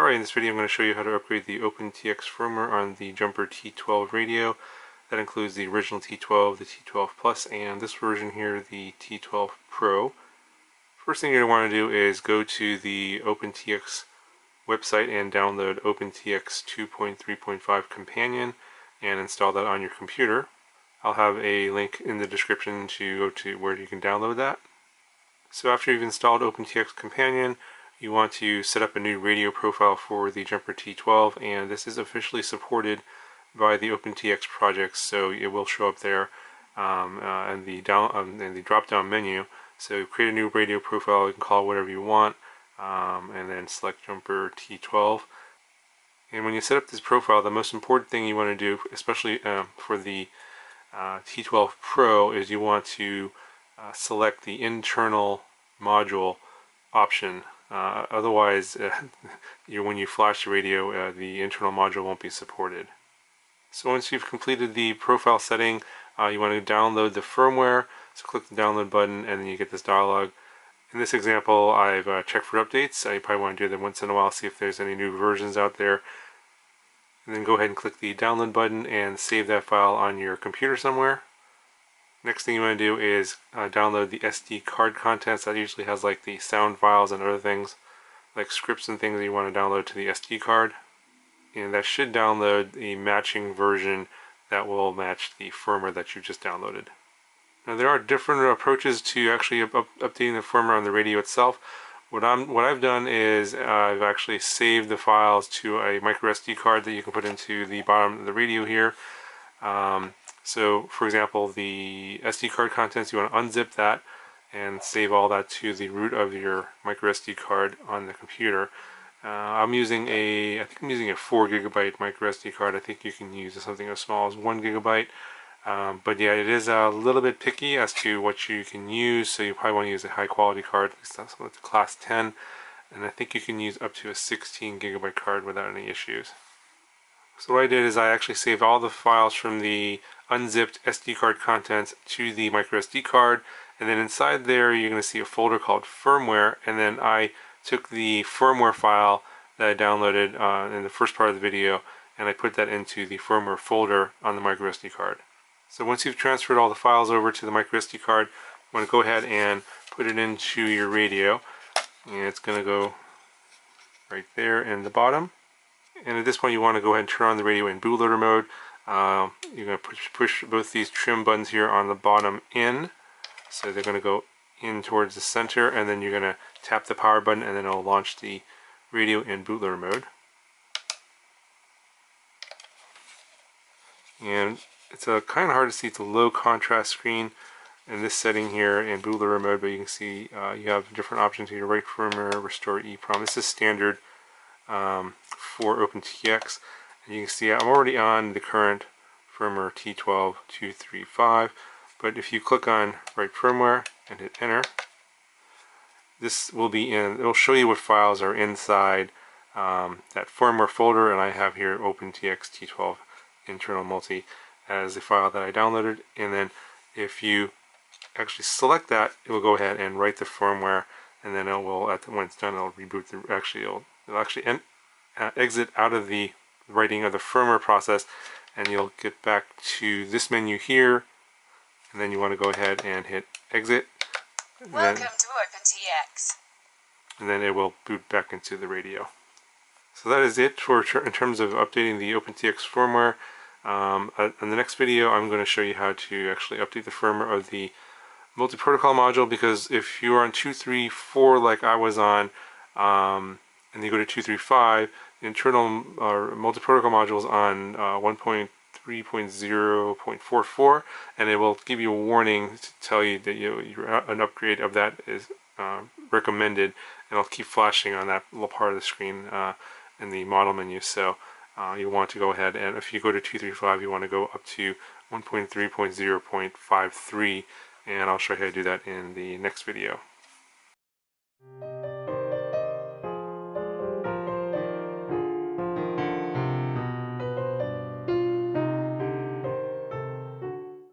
Alright, in this video I'm going to show you how to upgrade the OpenTX firmware on the Jumper T12 radio. That includes the original T12, the T12 Plus, and this version here, the T12 Pro. First thing you're going to want to do is go to the OpenTX website and download OpenTX 2.3.5 Companion and install that on your computer. I'll have a link in the description to go to where you can download that. So after you've installed OpenTX Companion, you want to set up a new radio profile for the Jumper T12, and this is officially supported by the OpenTX project, so it will show up there in the drop-down menu. So create a new radio profile, you can call it whatever you want, and then select Jumper T12. And when you set up this profile, the most important thing you want to do, especially for the T12 Pro, is you want to select the internal module option. Otherwise, when you flash the radio, the internal module won't be supported. So once you've completed the profile setting, you want to download the firmware. So click the download button and then you get this dialog. In this example, I've checked for updates. You probably want to do that once in a while, see if there's any new versions out there. And then go ahead and click the download button and save that file on your computer somewhere. Next thing you want to do is download the SD card contents. That usually has like the sound files and other things, like scripts and things that you want to download to the SD card. And that should download the matching version that will match the firmware that you just downloaded. Now there are different approaches to actually updating the firmware on the radio itself. What I've done is I've actually saved the files to a micro SD card that you can put into the bottom of the radio here. So for example, the SD card contents, you want to unzip that and save all that to the root of your micro SD card on the computer. I think I'm using a 4 GB micro SD card. I think you can use something as small as 1 GB. But yeah, it is a little bit picky as to what you can use, so you probably want to use a high quality card, at least that's with the class 10, and I think you can use up to a 16 GB card without any issues. So what I did is I actually saved all the files from the unzipped SD card contents to the micro SD card, and then inside there you're going to see a folder called firmware, and then I took the firmware file that I downloaded in the first part of the video and I put that into the firmware folder on the micro SD card. So once you've transferred all the files over to the micro SD card, you want to go ahead and put it into your radio, and it's going to go right there in the bottom. And at this point you want to go ahead and turn on the radio in bootloader mode. You're going to push both these trim buttons here on the bottom in, so they're going to go in towards the center, and then you're going to tap the power button and then it'll launch the radio in bootloader mode. And it's kind of hard to see, it's a low contrast screen in this setting here in bootloader mode, but you can see you have different options here: write firmware, restore EEPROM. This is standard for OpenTX. And you can see I'm already on the current firmware T12 235, but if you click on write firmware and hit enter, this will be in, it'll show you what files are inside that firmware folder, and I have here OpenTX T12 Internal Multi as the file that I downloaded, and then if you actually select that, it will go ahead and write the firmware, and then it will, when it's done, it'll reboot the, it'll actually exit out of the writing of the firmware process, and you'll get back to this menu here, and then you want to go ahead and hit exit. Welcome to OpenTX. And then it will boot back into the radio. So that is it for in terms of updating the OpenTX firmware. In the next video I'm going to show you how to actually update the firmware of the multi-protocol module, because if you are on 234 like I was on, and you go to 235, the internal multi-protocol module is on 1.3.0.44, and it will give you a warning to tell you that an upgrade of that is recommended, and I'll keep flashing on that little part of the screen in the model menu. So you want to go ahead, and if you go to 235 you want to go up to 1.3.0.53, and I'll show you how to do that in the next video.